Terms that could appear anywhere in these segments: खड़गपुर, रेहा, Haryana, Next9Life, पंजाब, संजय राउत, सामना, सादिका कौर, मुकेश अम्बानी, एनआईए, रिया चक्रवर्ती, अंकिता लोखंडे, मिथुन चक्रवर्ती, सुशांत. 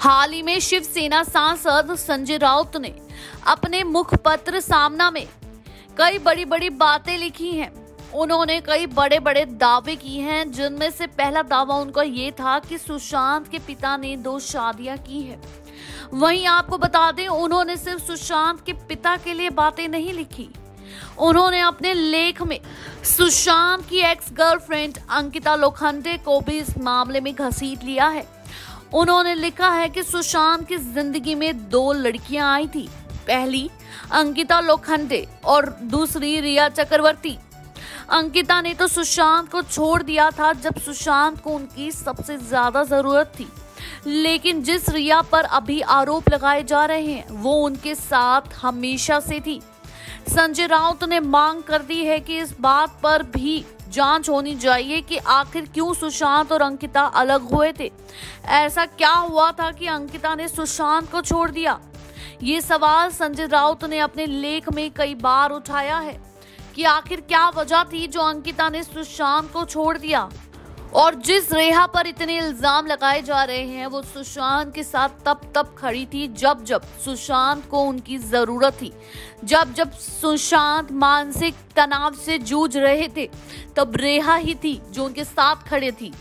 हाल ही में शिवसेना सांसद संजय राउत ने अपने मुखपत्र सामना में कई बड़ी बातें लिखी हैं। उन्होंने कई बड़े दावे किए हैं, जिनमें से पहला दावा उनका ये था कि सुशांत के पिता ने 2 शादियां की है। वहीं आपको बता दें, उन्होंने सिर्फ सुशांत के पिता के लिए बातें नहीं लिखी, उन्होंने अपने लेख में सुशांत की एक्स गर्लफ्रेंड अंकिता लोखंडे को भी इस मामले में घसीट लिया है। उन्होंने लिखा है कि सुशांत की जिंदगी में 2 लड़कियां आई थी, पहली अंकिता लोखंडे और दूसरी रिया चक्रवर्ती। अंकिता ने तो सुशांत को छोड़ दिया था जब सुशांत को उनकी सबसे ज्यादा जरूरत थी, लेकिन जिस रिया पर अभी आरोप लगाए जा रहे हैं वो उनके साथ हमेशा से थी। संजय राउत ने मांग कर दी है कि इस बात पर भी जांच होनी चाहिए कि आखिर क्यों सुशांत और अंकिता अलग हुए थे। ऐसा क्या हुआ था कि अंकिता ने सुशांत को छोड़ दिया? ये सवाल संजय राउत ने अपने लेख में कई बार उठाया है कि आखिर क्या वजह थी जो अंकिता ने सुशांत को छोड़ दिया, और जिस रेहा पर इतने इल्जाम लगाए जा रहे हैं वो सुशांत के साथ तब खड़ी थी जब सुशांत को उनकी जरूरत थी। जब सुशांत मानसिक तनाव से जूझ रहे थे तब रेहा ही थी जो उनके साथ खड़े थी,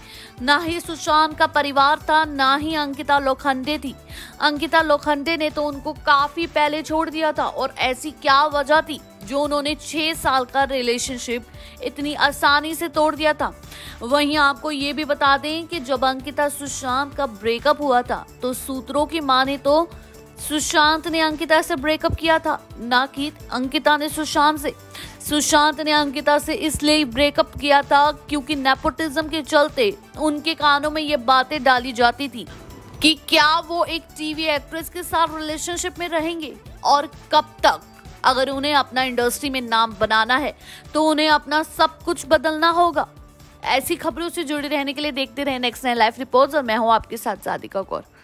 ना ही सुशांत का परिवार था, ना ही अंकिता लोखंडे थी। अंकिता लोखंडे ने तो उनको काफी पहले छोड़ दिया था, और ऐसी क्या वजह थी जो उन्होंने 6 साल का रिलेशनशिप इतनी आसानी से तोड़ दिया था? वहीं आपको ये भी बता दें कि जब अंकिता सुशांत का ब्रेकअप हुआ था तो सूत्रों की माने तो सुशांत ने अंकिता से ब्रेकअप किया था, ना कि अंकिता ने सुशांत से। सुशांत ने अंकिता से इसलिए ब्रेकअप किया था क्योंकि नेपोटिज्म के चलते उनके कानों में ये बातें डाली जाती थी कि क्या वो एक टीवी एक्ट्रेस के साथ रिलेशनशिप में रहेंगे, और कब तक। अगर उन्हें अपना इंडस्ट्री में नाम बनाना है तो उन्हें अपना सब कुछ बदलना होगा। ऐसी खबरों से जुड़े रहने के लिए देखते रहें नेक्स्ट 9 लाइफ रिपोर्ट्स, और मैं हूं आपके साथ सादिका कौर।